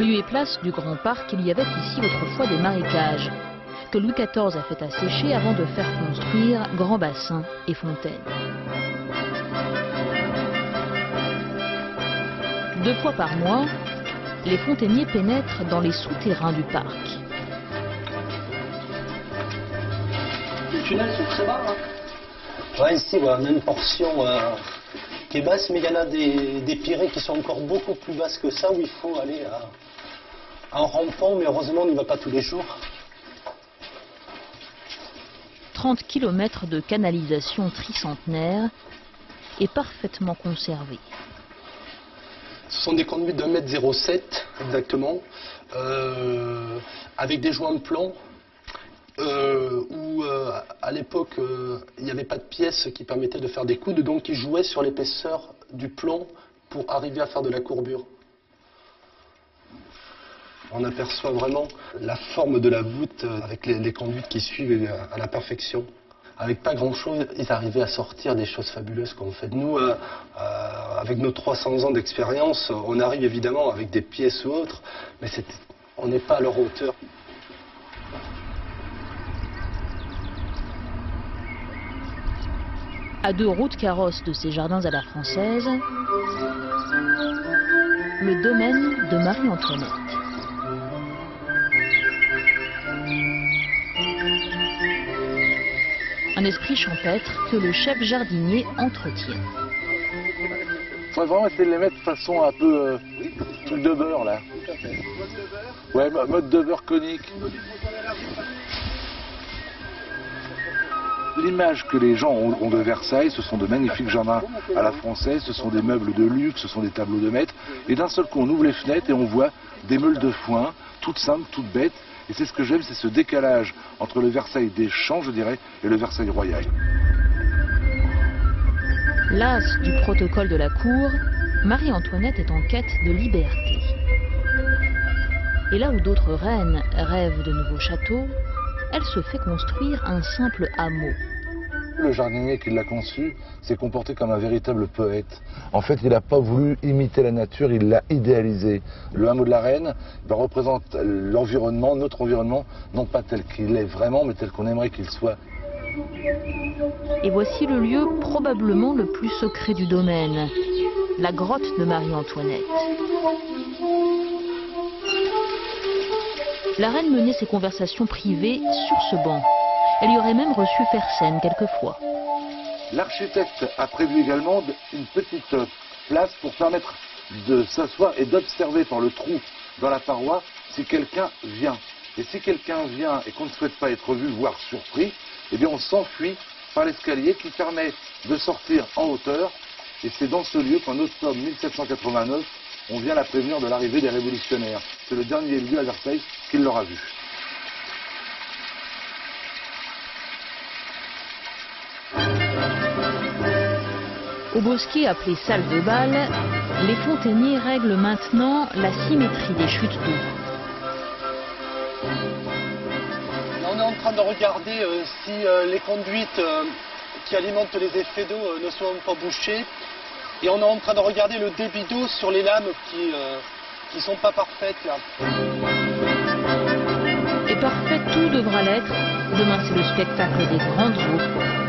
lieu et place du grand parc, il y avait ici autrefois des marécages, que Louis XIV a fait assécher avant de faire construire grands bassins et fontaines. Deux fois par mois, les fontainiers pénètrent dans les souterrains du parc. Tu l'as sur ce bas, hein? Ouais, ici, ouais, on a une portion qui est basse, mais il y en a des pirées qui sont encore beaucoup plus basses que ça, où il faut aller en rampant, mais heureusement, on n'y va pas tous les jours. 30 km de canalisation tricentenaire est parfaitement conservée. Ce sont des conduites de 1,07 m exactement, avec des joints de plomb, où à l'époque il n'y avait pas de pièces qui permettaient de faire des coudes, donc ils jouaient sur l'épaisseur du plomb pour arriver à faire de la courbure. On aperçoit vraiment la forme de la voûte avec les conduites qui suivent à la perfection. Avec pas grand-chose, ils arrivaient à sortir des choses fabuleuses qu'on fait. Nous, avec nos 300 ans d'expérience, on arrive évidemment avec des pièces ou autres, mais on n'est pas à leur hauteur. À deux roues de carrosse de ces jardins à la française, le domaine de Marie-Antoinette. Un esprit champêtre que le chef jardinier entretient. On va vraiment essayer de les mettre de façon un peu truc de beurre là. Ouais, mode de beurre conique. L'image que les gens ont de Versailles, ce sont de magnifiques jardins à la française, ce sont des meubles de luxe, ce sont des tableaux de maître. Et d'un seul coup, on ouvre les fenêtres et on voit des meules de foin, toutes simples, toutes bêtes. Et c'est ce que j'aime, c'est ce décalage entre le Versailles des champs, je dirais, et le Versailles royal. Las du protocole de la cour, Marie-Antoinette est en quête de liberté. Et là où d'autres reines rêvent de nouveaux châteaux, elle se fait construire un simple hameau. Le jardinier qui l'a conçu s'est comporté comme un véritable poète. En fait, il n'a pas voulu imiter la nature, il l'a idéalisé. Le hameau de la Reine représente l'environnement, notre environnement, non pas tel qu'il est vraiment, mais tel qu'on aimerait qu'il soit. Et voici le lieu probablement le plus secret du domaine, la grotte de Marie-Antoinette. La Reine menait ses conversations privées sur ce banc. Elle y aurait même reçu Fersen quelquefois. L'architecte a prévu également une petite place pour permettre de s'asseoir et d'observer par le trou dans la paroi si quelqu'un vient. Et si quelqu'un vient et qu'on ne souhaite pas être vu, voire surpris, eh bien on s'enfuit par l'escalier qui permet de sortir en hauteur. Et c'est dans ce lieu qu'en octobre 1789, on vient la prévenir de l'arrivée des révolutionnaires. C'est le dernier lieu à Versailles qu'il l'aura vu. Au bosquet appelé salle de bal, les fontainiers règlent maintenant la symétrie des chutes d'eau. On est en train de regarder si les conduites qui alimentent les effets d'eau ne sont pas bouchées. Et on est en train de regarder le débit d'eau sur les lames qui ne sont pas parfaites là. Et parfait tout devra l'être. Demain, c'est le spectacle des grandes eaux.